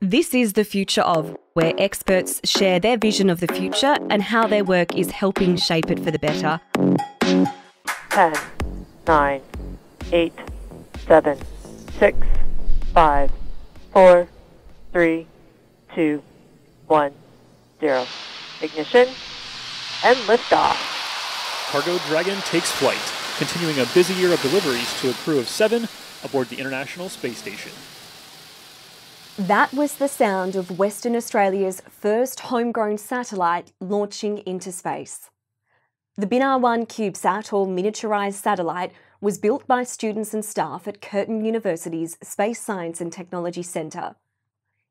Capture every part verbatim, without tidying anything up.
This is The Future Of, where experts share their vision of the future and how their work is helping shape it for the better. ten, nine, eight, seven, six, five, four, three, two, one, zero. Ignition and liftoff. Cargo Dragon takes flight, continuing a busy year of deliveries to a crew of seven aboard the International Space Station. That was the sound of Western Australia's first homegrown satellite launching into space. The Binar one CubeSat, or miniaturised satellite, was built by students and staff at Curtin University's Space Science and Technology Centre.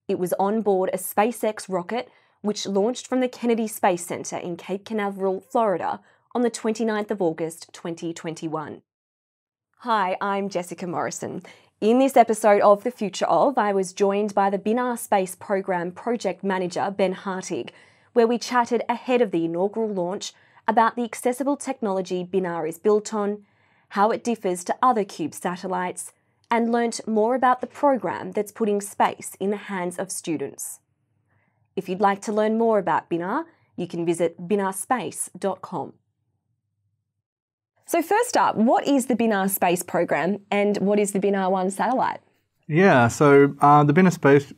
It was on board a SpaceX rocket which launched from the Kennedy Space Centre in Cape Canaveral, Florida, on the twenty-ninth of August twenty twenty-one. Hi, I'm Jessica Morrison. In this episode of The Future Of, I was joined by the Binar Space Program Project Manager, Ben Hartig, where we chatted ahead of the inaugural launch about the accessible technology Binar is built on, how it differs to other Cube satellites, and learnt more about the program that's putting space in the hands of students. If you'd like to learn more about Binar, you can visit binar space dot com. So first up, what is the Binar Space Program and what is the Binar one satellite? Yeah, so uh, the Binar Space...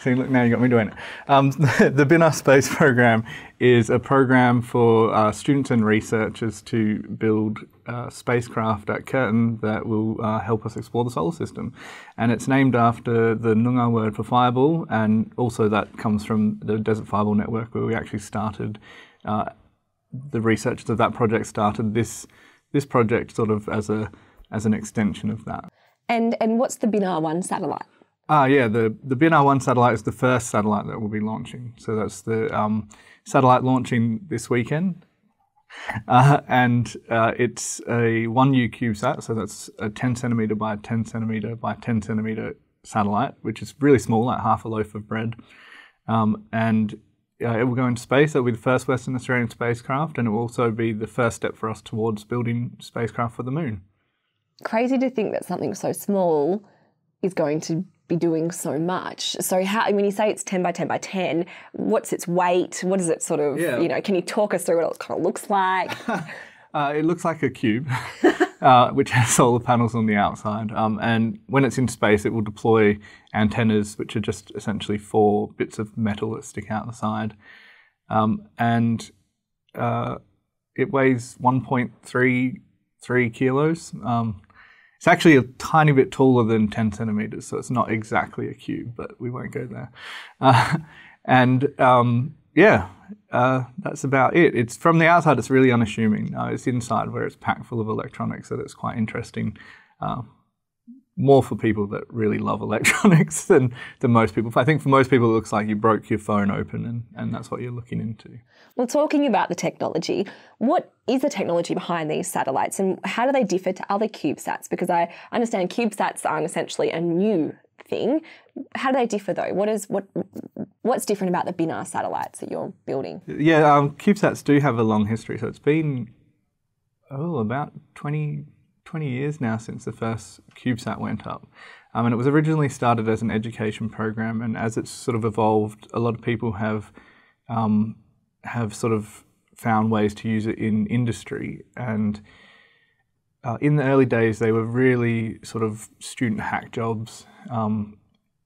See, look, now you got me doing it. Um, the Binar Space Program is a program for uh, students and researchers to build uh, spacecraft at Curtin that will uh, help us explore the solar system. And it's named after the Noongar word for fireball, and also that comes from the Desert Fireball Network, where we actually started... Uh, the researchers of that project started this this project sort of as a as an extension of that. And and what's the Binar one satellite? Ah, yeah, the the Binar one satellite is the first satellite that we'll be launching. So that's the um, satellite launching this weekend, uh, and uh, it's a one U CubeSat. So that's a ten centimeter by ten centimeter by ten centimeter satellite, which is really small, like half a loaf of bread, um, and. Uh, it will go into space. It'll be the first Western Australian spacecraft, and it will also be the first step for us towards building spacecraft for the moon. Crazy to think that something so small is going to be doing so much. So how, when you say it's ten by ten by ten, what's its weight? What is it sort of, yeah. you know, can you talk us through what it kind of looks like? uh, it looks like a cube, uh, which has solar panels on the outside. Um, and when it's in space, it will deploy antennas, which are just essentially four bits of metal that stick out the side. Um, and uh, it weighs one point three three kilos. Um, it's actually a tiny bit taller than ten centimeters, so it's not exactly a cube, but we won't go there. Uh, and um, yeah, uh, that's about it. It's from the outside, it's really unassuming. Uh, it's inside where it's packed full of electronics, so it's quite interesting. Uh, More for people that really love electronics than, than most people. I think for most people it looks like you broke your phone open and, and that's what you're looking into. Well, talking about the technology, what is the technology behind these satellites and how do they differ to other CubeSats? Because I understand CubeSats aren't essentially a new thing. How do they differ though? What is what what's different about the Binar satellites that you're building? Yeah, um, CubeSats do have a long history. So it's been, oh, about twenty... twenty years now since the first CubeSat went up. Um, and it was originally started as an education program, and as it's sort of evolved, a lot of people have, um, have sort of found ways to use it in industry. And uh, in the early days, they were really sort of student hack jobs, um,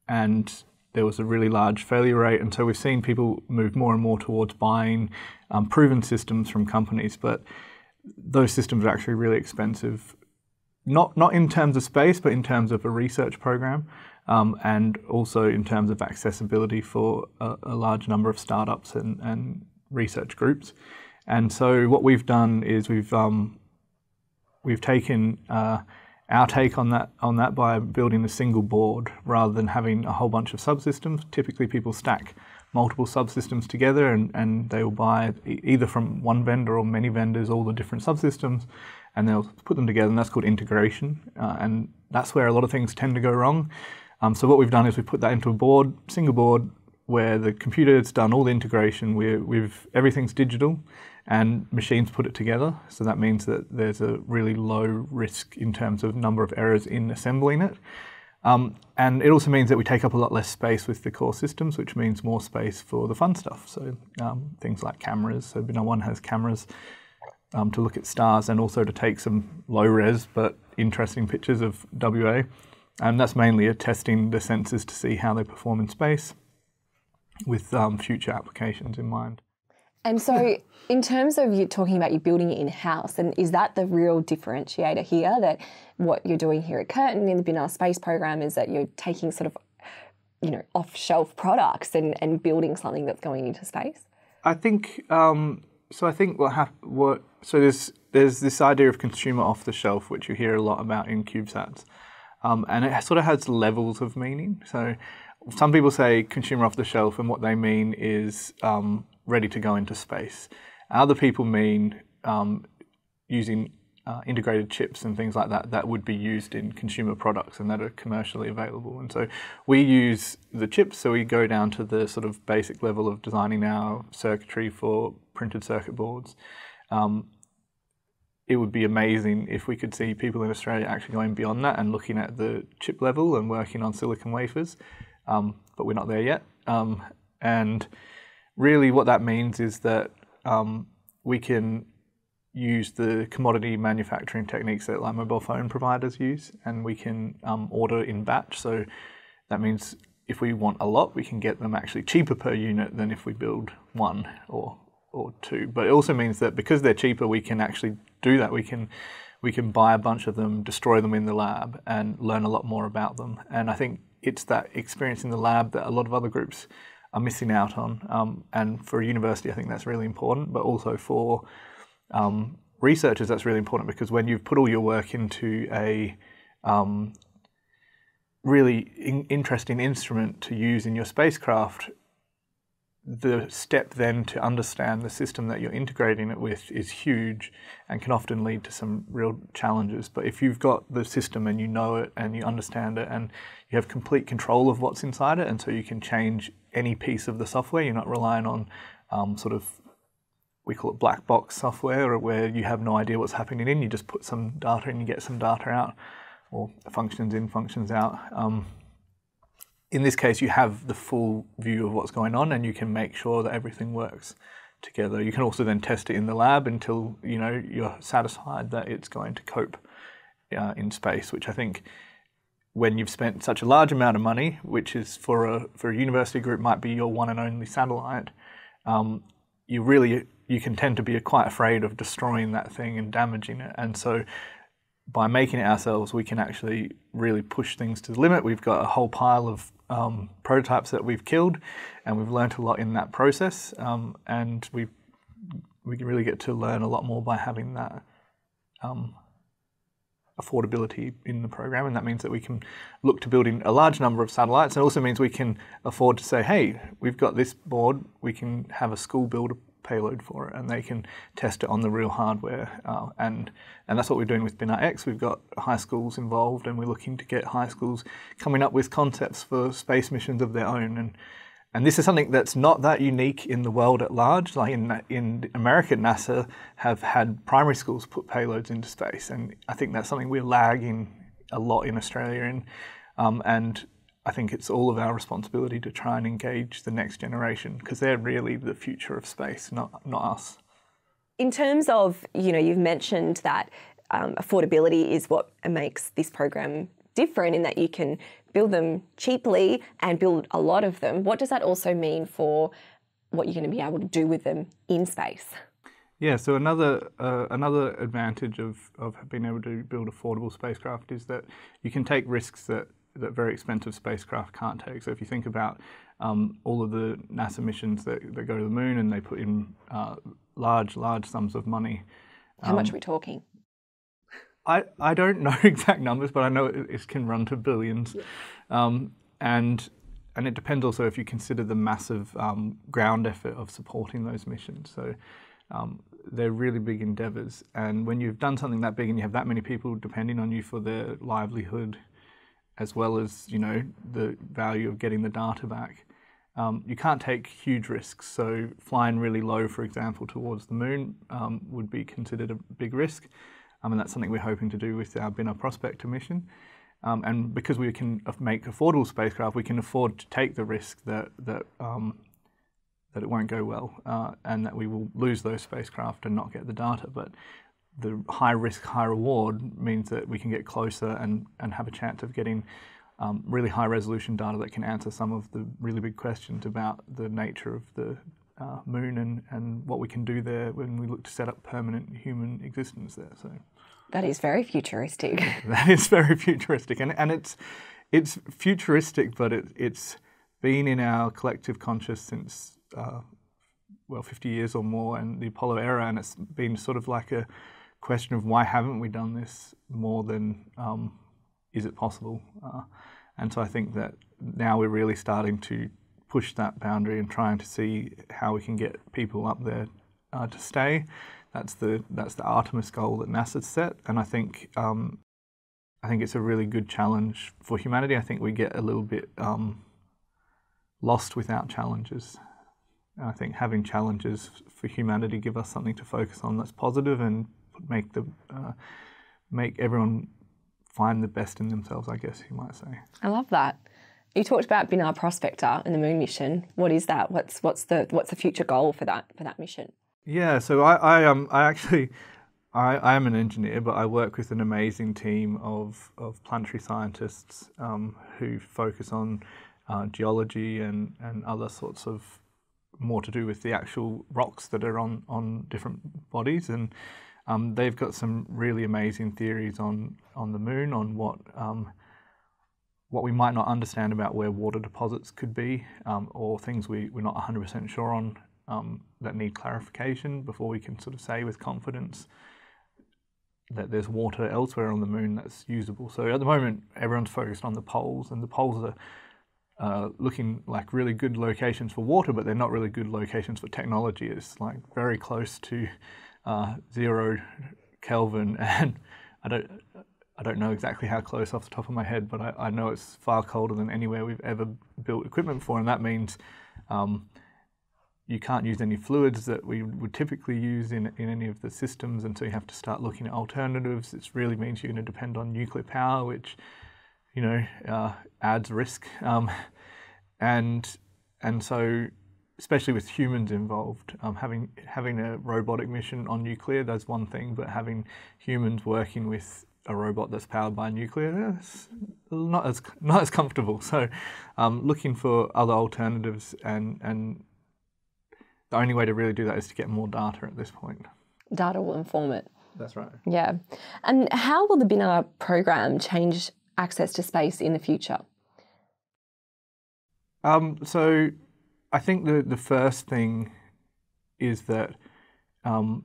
and there was a really large failure rate. And so we've seen people move more and more towards buying um, proven systems from companies, but those systems are actually really expensive. Not not in terms of space, but in terms of a research program, um, and also in terms of accessibility for a, a large number of startups and, and research groups. And so what we've done is we've um, we've taken uh, our take on that on that by building a single board rather than having a whole bunch of subsystems. Typically, people stack multiple subsystems together, and, and they will buy e either from one vendor or many vendors all the different subsystems, and they'll put them together, and that's called integration. Uh, and that's where a lot of things tend to go wrong. Um, so what we've done is we've put that into a board, single board, where the computer's done all the integration. We're, we've everything's digital, and machines put it together. So that means that there's a really low risk in terms of number of errors in assembling it. Um, and it also means that we take up a lot less space with the core systems, which means more space for the fun stuff. So um, things like cameras. So Binar one has cameras um, to look at stars and also to take some low-res but interesting pictures of W A. And that's mainly a testing the sensors to see how they perform in space with um, future applications in mind. And so in terms of you talking about you building it in-house, and is that the real differentiator here, that what you're doing here at Curtin in the Binar Space Program is that you're taking sort of, you know, off-shelf products and, and building something that's going into space? I think, um, so I think what, hap what so there's, there's this idea of consumer off-the-shelf, which you hear a lot about in CubeSats, um, and it sort of has levels of meaning. So some people say consumer off-the-shelf, and what they mean is um, ready to go into space. Other people mean um, using uh, integrated chips and things like that that would be used in consumer products and that are commercially available. And so we use the chips, so we go down to the sort of basic level of designing our circuitry for printed circuit boards. Um, it would be amazing if we could see people in Australia actually going beyond that and looking at the chip level and working on silicon wafers, um, but we're not there yet. Um, and really what that means is that um, we can use the commodity manufacturing techniques that like mobile phone providers use, and we can um, order in batch. So that means if we want a lot, we can get them actually cheaper per unit than if we build one or, or two. But it also means that because they're cheaper, we can actually do that. We can, we can buy a bunch of them, destroy them in the lab, and learn a lot more about them. And I think it's that experience in the lab that a lot of other groups are missing out on, um, and for a university I think that's really important, but also for um, researchers that's really important, because when you've put all your work into a um, really in interesting instrument to use in your spacecraft, the step then to understand the system that you're integrating it with is huge and can often lead to some real challenges. But if you've got the system and you know it and you understand it and you have complete control of what's inside it, and so you can change any piece of the software, you're not relying on um, sort of, we call it black box software, or where you have no idea what's happening in, you just put some data in, you get some data out, or functions in, functions out. Um, In this case, you have the full view of what's going on, and you can make sure that everything works together. You can also then test it in the lab until you know you're satisfied that it's going to cope uh, in space. Which I think, when you've spent such a large amount of money, which is for a for a university group might be your one and only satellite, um, you really you can tend to be quite afraid of destroying that thing and damaging it, and so. By making it ourselves, we can actually really push things to the limit. We've got a whole pile of um, prototypes that we've killed, and we've learned a lot in that process. Um, and we we can really get to learn a lot more by having that um, affordability in the program. And that means that we can look to building a large number of satellites. It also means we can afford to say, hey, we've got this board. We can have a school build payload for it, and they can test it on the real hardware, uh, and and that's what we're doing with Binar X. We've got high schools involved, and we're looking to get high schools coming up with concepts for space missions of their own, and and this is something that's not that unique in the world at large. Like in in America, NASA have had primary schools put payloads into space, and I think that's something we're lagging a lot in Australia in, um, and I think it's all of our responsibility to try and engage the next generation, because they're really the future of space, not, not us. In terms of, you know, you've mentioned that um, affordability is what makes this program different, in that you can build them cheaply and build a lot of them. What does that also mean for what you're going to be able to do with them in space? Yeah, so another uh, another advantage of, of being able to build affordable spacecraft is that you can take risks that that very expensive spacecraft can't take. So if you think about um, all of the NASA missions that, that go to the moon, and they put in uh, large, large sums of money. How um, much are we talking? I, I don't know exact numbers, but I know it, it can run to billions. Yeah. Um, and, and it depends also if you consider the massive um, ground effort of supporting those missions. So um, they're really big endeavors. And when you've done something that big and you have that many people depending on you for their livelihood, as well as, you know, the value of getting the data back. Um, you can't take huge risks, so flying really low, for example, towards the moon um, would be considered a big risk, um, and that's something we're hoping to do with our Binar Prospector mission. Um, and because we can make affordable spacecraft, we can afford to take the risk that that um, that it won't go well, uh, and that we will lose those spacecraft and not get the data. But the high risk, high reward means that we can get closer and and have a chance of getting um, really high resolution data that can answer some of the really big questions about the nature of the uh, moon and and what we can do there when we look to set up permanent human existence there. So. That is very futuristic. That is very futuristic, and and it's it's futuristic, but it, it's been in our collective conscious since uh, well, fifty years or more, and the Apollo era, and it's been sort of like a question of why haven't we done this more than um, is it possible? Uh, and so I think that now we're really starting to push that boundary and trying to see how we can get people up there uh, to stay. That's the that's the Artemis goal that NASA's set, and I think um, I think it's a really good challenge for humanity. I think we get a little bit um, lost without challenges, and I think having challenges for humanity give us something to focus on that's positive and make the uh, make everyone find the best in themselves, I guess you might say. I love that. You talked about Binar Prospector and the Moon mission. What is that? What's what's the what's the future goal for that for that mission? Yeah, so I, I um I actually I, I am an engineer, but I work with an amazing team of of planetary scientists um, who focus on uh, geology and, and other sorts of more to do with the actual rocks that are on, on different bodies, and um, they've got some really amazing theories on on the moon, on what um, what we might not understand about where water deposits could be, um, or things we we're not one hundred percent sure on. Um, that need clarification before we can sort of say with confidence that there's water elsewhere on the moon that's usable. So at the moment, everyone's focused on the poles, and the poles are uh, looking like really good locations for water, but they're not really good locations for technology. It's like very close to uh, zero Kelvin, and I don't I don't know exactly how close off the top of my head, but I, I know it's far colder than anywhere we've ever built equipment for, and that means um, you can't use any fluids that we would typically use in, in any of the systems, and so you have to start looking at alternatives. It really means you're going to depend on nuclear power, which, you know, uh, adds risk. Um, and and so, especially with humans involved, um, having having a robotic mission on nuclear, that's one thing, but having humans working with a robot that's powered by nuclear, it's not as not as comfortable. So, um, looking for other alternatives, and and the only way to really do that is to get more data at this point. Data will inform it. That's right. Yeah. And how will the Binar program change access to space in the future? Um, so I think the, the first thing is that um,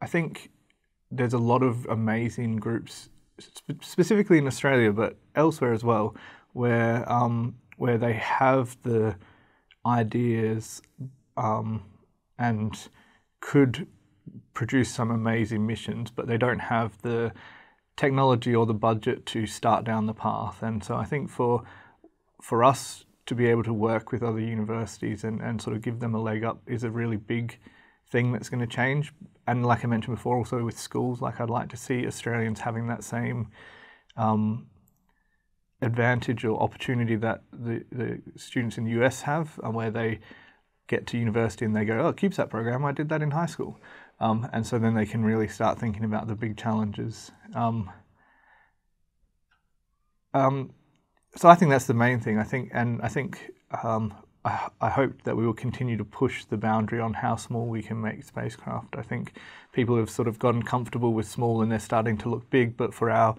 I think there's a lot of amazing groups, sp- specifically in Australia, but elsewhere as well, where, um, where they have the ideas um, and could produce some amazing missions, but they don't have the technology or the budget to start down the path. And so I think for for us to be able to work with other universities and, and sort of give them a leg up is a really big thing that's going to change. And like I mentioned before, also with schools, like I'd like to see Australians having that same um, advantage or opportunity that the, the students in the U S have, and where they get to university and they go, oh, CubeSat program, I did that in high school. Um, and so then they can really start thinking about the big challenges. Um, um, so I think that's the main thing. I think, and I think um, I, I hope that we will continue to push the boundary on how small we can make spacecraft. I think people have sort of gotten comfortable with small and they're starting to look big, but for our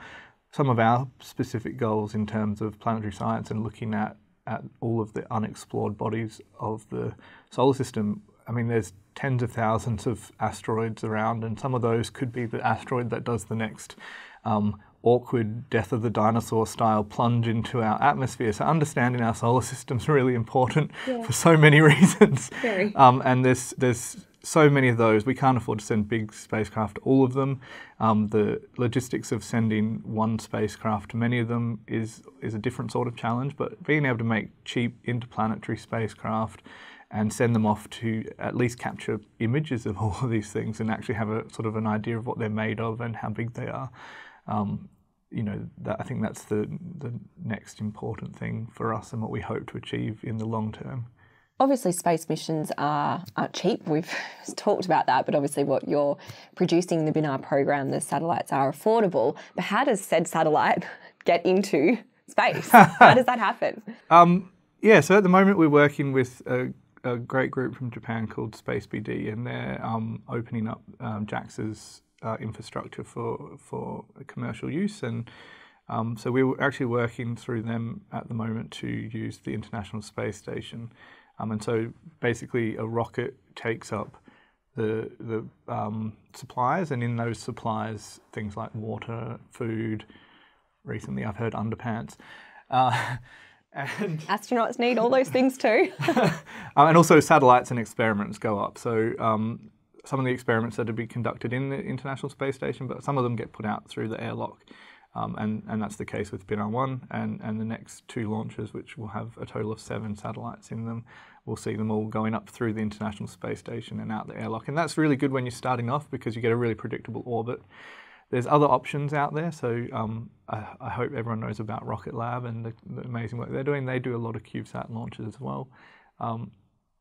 some of our specific goals in terms of planetary science and looking at, at all of the unexplored bodies of the solar system, I mean, there's tens of thousands of asteroids around, and some of those could be the asteroid that does the next um, awkward death of the dinosaur style plunge into our atmosphere. So understanding our solar system is really important yeah. for so many reasons. Very. Um, and there's, there's so many of those. We can't afford to send big spacecraft to all of them. Um, the logistics of sending one spacecraft to many of them is is a different sort of challenge, but being able to make cheap interplanetary spacecraft and send them off to at least capture images of all of these things and actually have a sort of an idea of what they're made of and how big they are, um, you know, that, I think that's the, the next important thing for us and what we hope to achieve in the long term. Obviously, space missions are, aren't cheap. We've talked about that, but obviously what you're producing in the Binar program, the satellites are affordable. But how does said satellite get into space? How does that happen? Um, yeah, so at the moment we're working with a, a great group from Japan called SpaceBD, and they're um, opening up um, JAXA's uh, infrastructure for, for commercial use. And um, so we were actually working through them at the moment to use the International Space Station. Um, and so basically a rocket takes up the, the um, supplies, and in those supplies, things like water, food, recently I've heard underpants. Uh, and astronauts need all those things too. um, and also satellites and experiments go up. So um, some of the experiments are to be conducted in the International Space Station, but some of them get put out through the airlock. Um, and, and that's the case with Binar one and, and the next two launches, which will have a total of seven satellites in them. We'll see them all going up through the International Space Station and out the airlock. And that's really good when you're starting off because you get a really predictable orbit. There's other options out there. So um, I, I hope everyone knows about Rocket Lab and the, the amazing work they're doing. They do a lot of CubeSat launches as well. Um,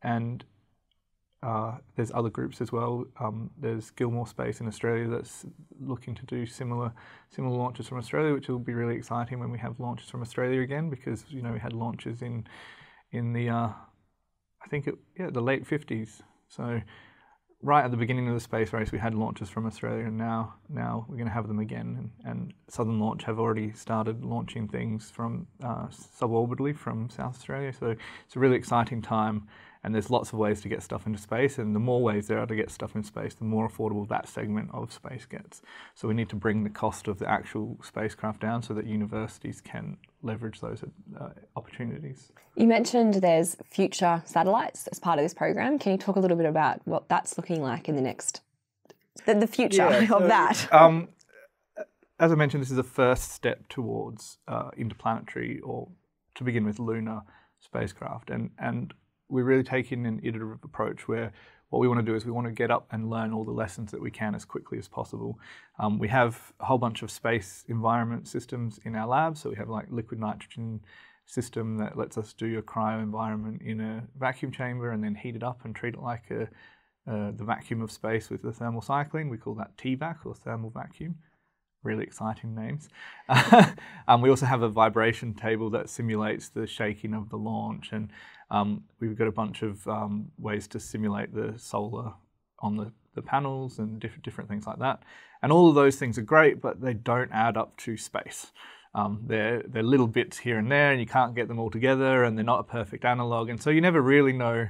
and uh, there's other groups as well. Um, there's Gilmore Space in Australia that's looking to do similar similar launches from Australia, which will be really exciting when we have launches from Australia again, because you know we had launches in in the uh, I think it, yeah the late fifties. So right at the beginning of the space race, we had launches from Australia, and now now we're going to have them again. And, and Southern Launch have already started launching things from uh, suborbitally from South Australia. So it's a really exciting time. And there's lots of ways to get stuff into space, and the more ways there are to get stuff in space, the more affordable that segment of space gets. So we need to bring the cost of the actual spacecraft down so that universities can leverage those uh, opportunities. You mentioned there's future satellites as part of this program. Can you talk a little bit about what that's looking like in the next, the, the future yeah, so, of that? Um, as I mentioned, this is the first step towards uh, interplanetary, or to begin with, lunar spacecraft. And, and we're really taking an iterative approach where what we want to do is we want to get up and learn all the lessons that we can as quickly as possible. Um, we have a whole bunch of space environment systems in our lab. So we have like liquid nitrogen system that lets us do a cryo environment in a vacuum chamber and then heat it up and treat it like a, uh, the vacuum of space with the thermal cycling. We call that T VAC, or thermal vacuum. Really exciting names. um, we also have a vibration table that simulates the shaking of the launch, and um, we've got a bunch of um, ways to simulate the solar on the, the panels and diff different things like that. And all of those things are great, but they don't add up to space. Um, they're, they're little bits here and there, and you can't get them all together, and they're not a perfect analog. And so you never really know,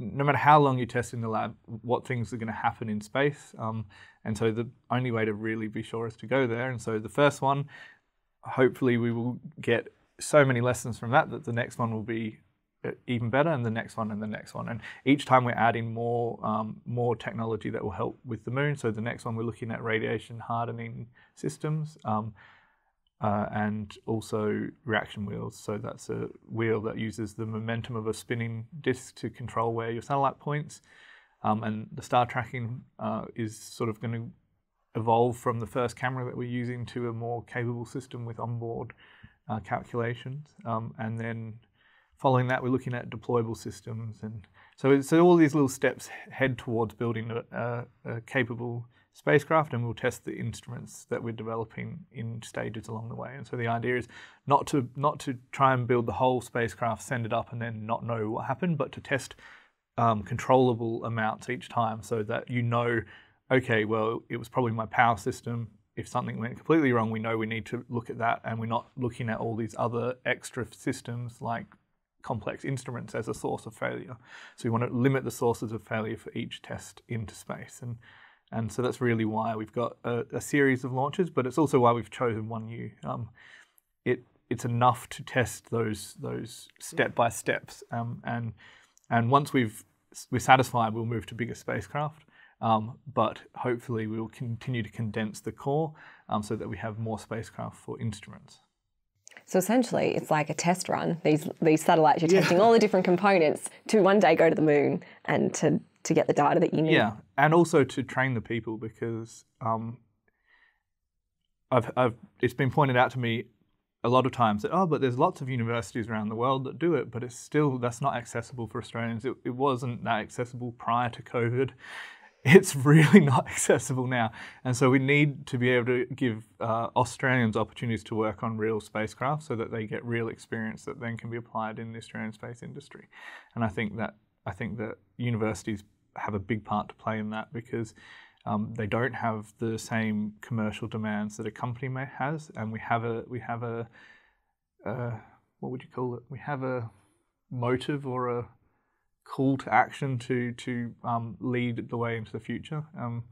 no matter how long you test in the lab, what things are going to happen in space. Um, and so the only way to really be sure is to go there. And so the first one, hopefully we will get so many lessons from that that the next one will be even better, and the next one, and the next one. And each time we're adding more, um, more technology that will help with the moon. So the next one we're looking at radiation hardening systems. Um, Uh, and also reaction wheels. So that's a wheel that uses the momentum of a spinning disc to control where your satellite points. Um, and the star tracking uh, is sort of going to evolve from the first camera that we're using to a more capable system with onboard uh, calculations. Um, and then following that, we're looking at deployable systems. And so, so all these little steps head towards building a, a, a capable spacecraft, and we'll test the instruments that we're developing in stages along the way. And so the idea is not to not to try and build the whole spacecraft, send it up, and then not know what happened, but to test um, controllable amounts each time, so that you know, okay, well, it was probably my power system. If something went completely wrong, we know we need to look at that, and we're not looking at all these other extra systems like complex instruments as a source of failure. So we want to limit the sources of failure for each test into space. And And so that's really why we've got a, a series of launches, but it's also why we've chosen one U. Um, it it's enough to test those those step by steps, um, and and once we've we're satisfied, we'll move to bigger spacecraft. Um, but hopefully, we will continue to condense the core um, so that we have more spacecraft for instruments. So essentially, it's like a test run. These these satellites, you're yeah. testing all the different components to one day go to the moon and to. to get the data that you need. Yeah, and also to train the people, because um, I've, I've, it's been pointed out to me a lot of times that, oh, but there's lots of universities around the world that do it, but it's still, that's not accessible for Australians. It, it wasn't that accessible prior to COVID. It's really not accessible now. And so we need to be able to give uh, Australians opportunities to work on real spacecraft so that they get real experience that then can be applied in the Australian space industry. And I think that, I think that universities have a big part to play in that, because Um, they don't have the same commercial demands that a company may has, and we have a we have a uh, what would you call it? We have a motive or a call to action to to um, lead the way into the future. Um,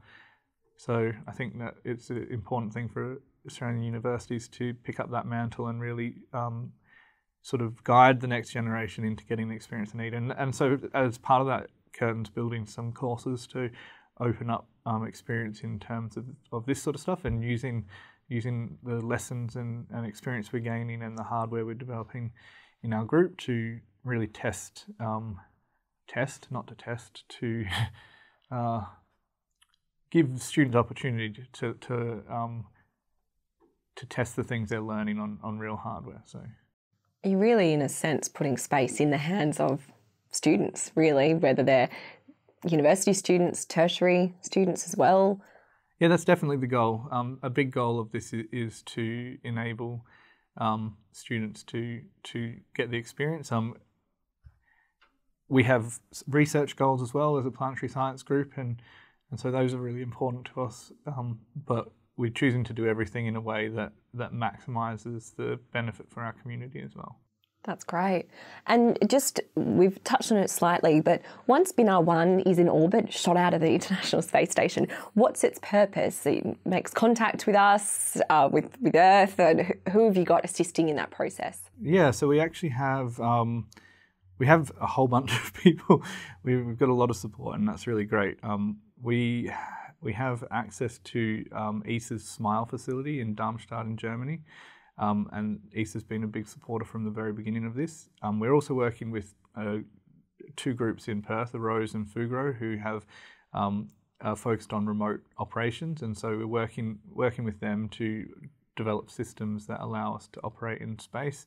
so I think that it's an important thing for Australian universities to pick up that mantle and really um, sort of guide the next generation into getting the experience they need. And and so as part of that, Curtin's building some courses to open up um, experience in terms of, of this sort of stuff, and using using the lessons and, and experience we're gaining and the hardware we're developing in our group to really test, um, test, not to test, to uh, give students opportunity to to, um, to test the things they're learning on, on real hardware. So you're really, in a sense, putting space in the hands of students, really, whether they're university students, tertiary students as well. Yeah, that's definitely the goal. Um, a big goal of this is, is to enable um, students to to get the experience. Um, we have research goals as well as a planetary science group, and and so those are really important to us. Um, but we're choosing to do everything in a way that that maximises the benefit for our community as well. That's great. And just, we've touched on it slightly, but once Binar one is in orbit, shot out of the International Space Station, what's its purpose? It makes contact with us, uh, with, with Earth, and who have you got assisting in that process? Yeah, so we actually have, um, we have a whole bunch of people. We've got a lot of support, and that's really great. Um, we, we have access to um, E S A's SMILE facility in Darmstadt in Germany. Um, and E S A's been a big supporter from the very beginning of this. Um, we're also working with uh, two groups in Perth, Arose and Fugro, who have um, are focused on remote operations, and so we're working working with them to develop systems that allow us to operate in space.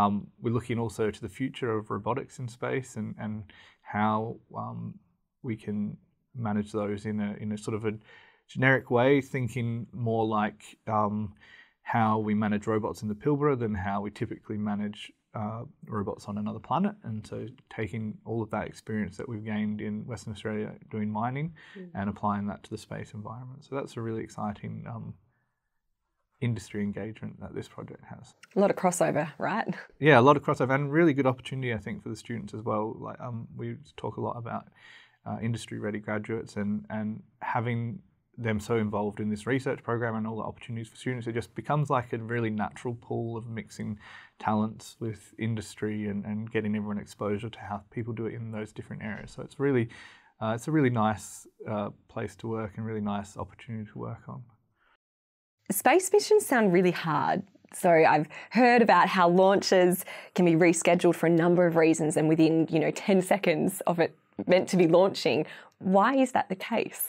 Um, we're looking also to the future of robotics in space and and how um, we can manage those in a in a sort of a generic way, thinking more like Um, how we manage robots in the Pilbara than how we typically manage uh, robots on another planet. And so taking all of that experience that we've gained in Western Australia doing mining mm. and applying that to the space environment. So that's a really exciting um, industry engagement that this project has. A lot of crossover, right? Yeah, a lot of crossover, and really good opportunity, I think, for the students as well. Like um, we talk a lot about uh, industry-ready graduates and, and having them so involved in this research program and all the opportunities for students, it just becomes like a really natural pool of mixing talents with industry and, and getting everyone exposure to how people do it in those different areas. So it's really, uh, it's a really nice uh, place to work and really nice opportunity to work on. Space missions sound really hard. So I've heard about how launches can be rescheduled for a number of reasons, and within, you know, ten seconds of it meant to be launching. Why is that the case?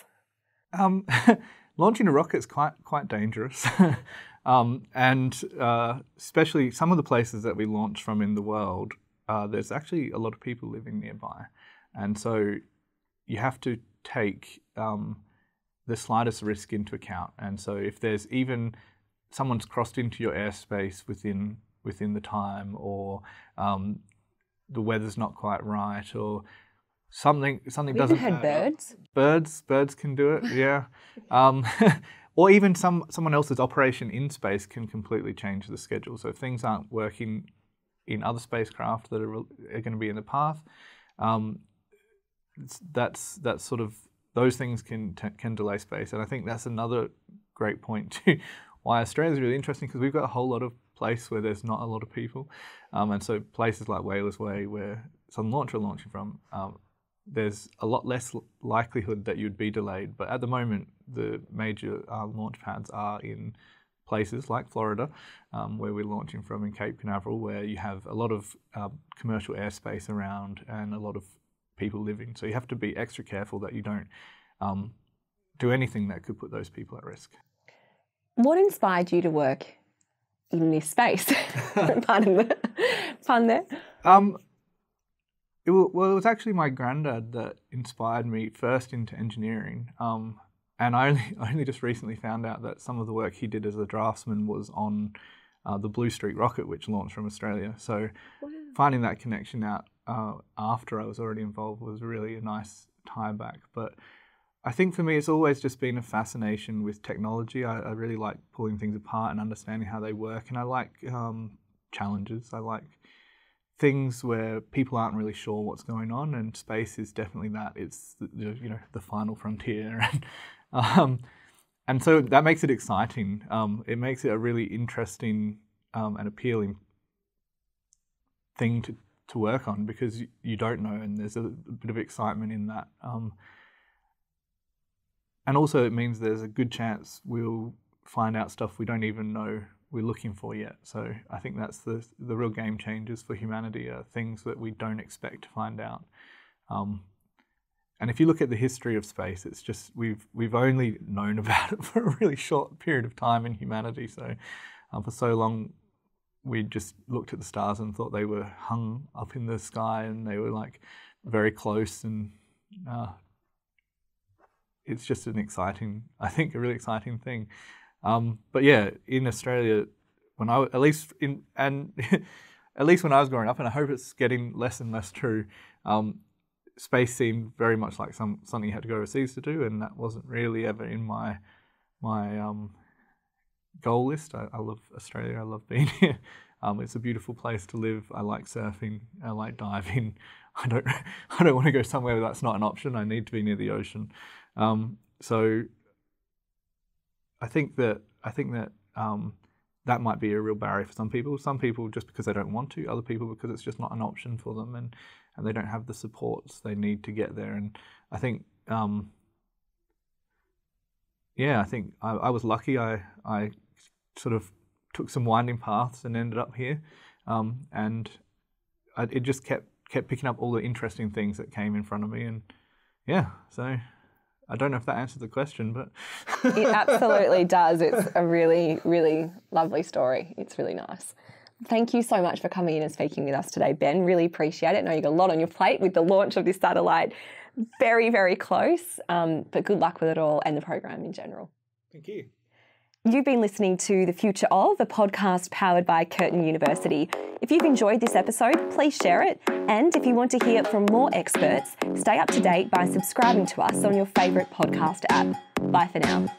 Um, launching a rocket is quite quite dangerous, um, and uh, especially some of the places that we launch from in the world, uh, there's actually a lot of people living nearby, and so you have to take um, the slightest risk into account. And so if there's even someone's crossed into your airspace within within the time, or um, the weather's not quite right, or Something, something doesn't. Have you heard uh, birds? Birds, birds can do it. Yeah, um, or even some someone else's operation in space can completely change the schedule. So if things aren't working in other spacecraft that are, are going to be in the path, um, that's that's sort of those things can t can delay space. And I think that's another great point too, why Australia's really interesting, because we've got a whole lot of place where there's not a lot of people, um, and so places like Whalers Way, where Southern Launch are launching from. Um, there's a lot less likelihood that you'd be delayed. But at the moment, the major uh, launch pads are in places like Florida, um, where we're launching from in Cape Canaveral, where you have a lot of uh, commercial airspace around and a lot of people living. So you have to be extra careful that you don't um, do anything that could put those people at risk. What inspired you to work in this space? Pardon the pun there. Um, it was, well, it was actually my granddad that inspired me first into engineering. Um, and I only, I only just recently found out that some of the work he did as a draftsman was on uh, the Blue Streak rocket, which launched from Australia. So wow. finding that connection out uh, after I was already involved was really a nice tie back. But I think for me, it's always just been a fascination with technology. I, I really like pulling things apart and understanding how they work. And I like um, challenges. I like things where people aren't really sure what's going on. And space is definitely that. It's the, you know, the final frontier. And, um, and so that makes it exciting. Um, it makes it a really interesting um, and appealing thing to, to work on because you don't know. And there's a bit of excitement in that. Um, And also it means there's a good chance we'll find out stuff we don't even know we're looking for yet. So I think that's the the real game changers for humanity are things that we don't expect to find out. Um, and if you look at the history of space, it's just we've we've only known about it for a really short period of time in humanity. So um, for so long, we just looked at the stars and thought they were hung up in the sky and they were like very close and uh, it's just an exciting, I think, a really exciting thing. Um, but yeah, in Australia, when I at least in and at least when I was growing up, and I hope it's getting less and less true. Um, space seemed very much like some something you had to go overseas to do, and that wasn't really ever in my my um, goal list. I, I love Australia. I love being here. Um, it's a beautiful place to live. I like surfing. I like diving. I don't I don't want to go somewhere where that's not an option. I need to be near the ocean. Um, so I think that I think that um, that might be a real barrier for some people. Some people just because they don't want to, other people because it's just not an option for them, and, and they don't have the supports they need to get there. And I think, um, yeah, I think I, I was lucky. I I sort of took some winding paths and ended up here, um, and I, it just kept kept picking up all the interesting things that came in front of me. And yeah, so. I don't know if that answers the question, but... It absolutely does. It's a really, really lovely story. It's really nice. Thank you so much for coming in and speaking with us today, Ben. Really appreciate it. I know you've got a lot on your plate with the launch of this satellite. Very, very close, um, but good luck with it all and the program in general. Thank you. You've been listening to The Future Of, a podcast powered by Curtin University. If you've enjoyed this episode, please share it. And if you want to hear from more experts, stay up to date by subscribing to us on your favourite podcast app. Bye for now.